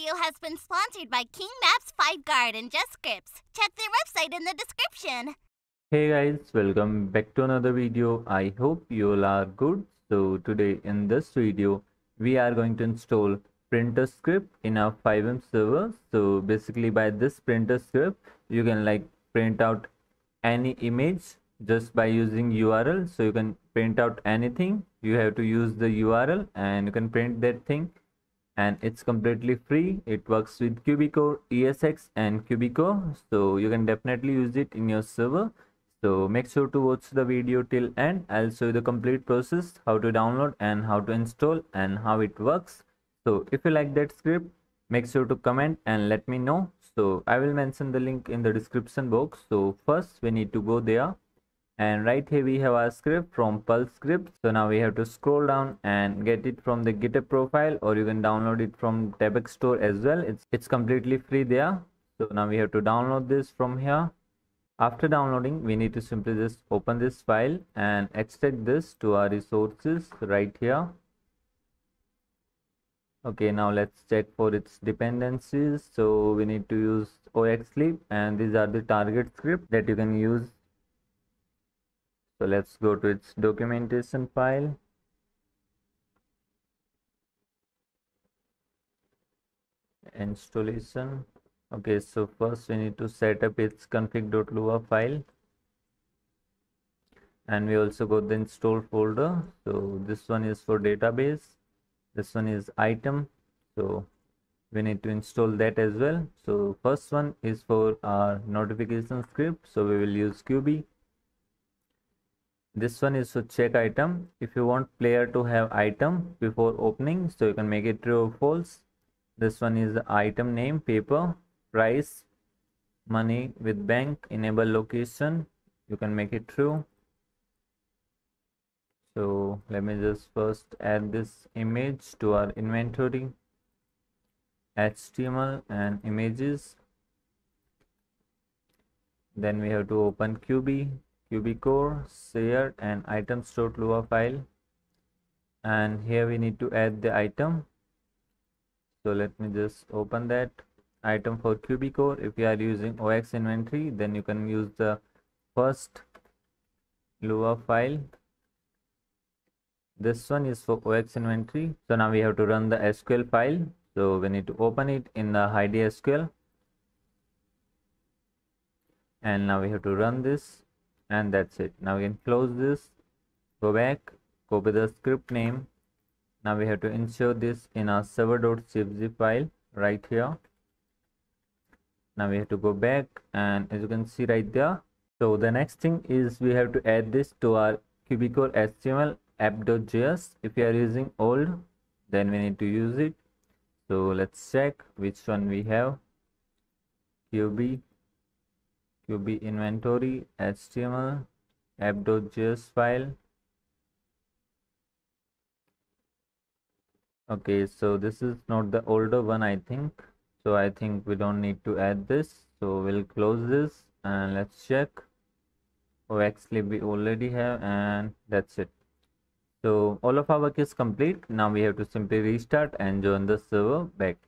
video has been sponsored by King Maps FiveGuard and JustScripts. Check their website in the description. Hey guys, welcome back to another video. I hope you all are good. So today in this video, we are going to install printer script in our FiveM server. So basically by this printer script, you can like print out any image just by using URL. So you can print out anything. You have to use the URL and you can print that thing. And it's completely free. It works with QBCore, ESX and QBCore. So you can definitely use it in your server. So make sure to watch the video till end. I'll show you the complete process, how to download and how to install and how it works. So if you like that script, make sure to comment and let me know. So I will mention the link in the description box. So first we need to go there. And right here we have our script from Pulse Script. So now we have to scroll down and get it from the GitHub profile, or you can download it from Tabix Store as well. It's completely free there. So now we have to download this from here. After downloading, we need to simply just open this file and extract this to our resources right here. Okay, now let's check for its dependencies. So we need to use ox_lib, and these are the target script that you can use. So let's go to its documentation file. Installation. Okay, so first we need to set up its config.lua file. And we also got the install folder. So this one is for database. This one is item. So we need to install that as well. So first one is for our notification script. So we will use QB. This one is to check item. If you want player to have item before opening, so you can make it true or false. This one is item name, paper, price, money with bank, enable location. You can make it true. So let me just first add this image to our inventory, HTML and images. Then we have to open QBCore, shared and item store.lua file, and here we need to add the item. So let me just open that item for QBCore. If you are using OX inventory, then you can use the first Lua file. This one is for OX inventory. So now we have to run the SQL file. So we need to open it in the HideSQL, and now we have to run this. And that's it. Now we can close this, go back, copy the script name. Now we have to insert this in our server.cfg file right here. Now we have to go back, and as you can see right there. So the next thing is we have to add this to our QBCore HTML app.js. If you are using old, then we need to use it. So let's check which one we have. QB inventory, HTML, app.js file. Okay, so this is not the older one, I think. So I think we don't need to add this. So we'll close this and let's check. Ox_lib we already have, and that's it. So all of our work is complete. Now we have to simply restart and join the server back.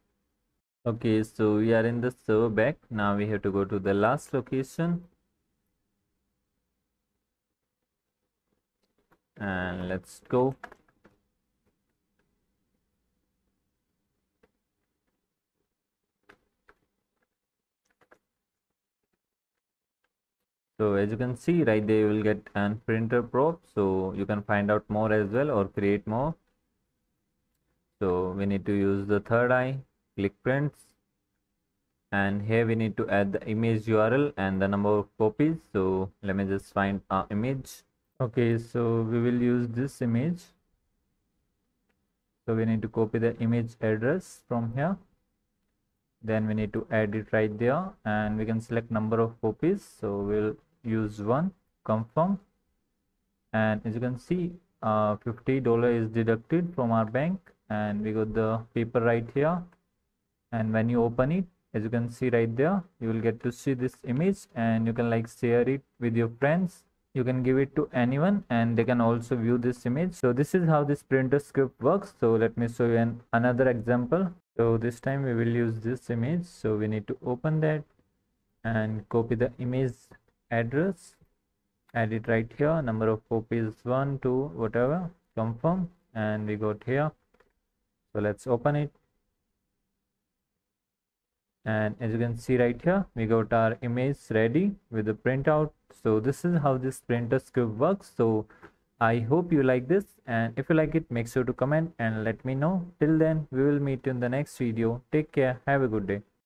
Okay, so we are in the server back. Now we have to go to the last location. And let's go. So as you can see right there, you will get an printer prop. So you can find out more as well or create more. So we need to use the third eye. Click prints, and here we need to add the image URL and the number of copies. So let me just find our image. Okay, so we will use this image. So we need to copy the image address from here. Then we need to add it right there, and we can select number of copies. So we'll use 1, confirm. And as you can see, $50 is deducted from our bank, and we got the paper right here. And when you open it, as you can see right there, you will get to see this image, and you can like share it with your friends. You can give it to anyone and they can also view this image. So this is how this printer script works. So let me show you another example. So this time we will use this image, so we need to open that and copy the image address, add it right here, number of copies 1, 2, whatever, confirm, and we got here. So let's open it, and as you can see right here, we got our image ready with the printout. So this is how this printer script works. So I hope you like this, and if you like it, make sure to comment and let me know. Till then, we will meet in the next video. Take care, have a good day.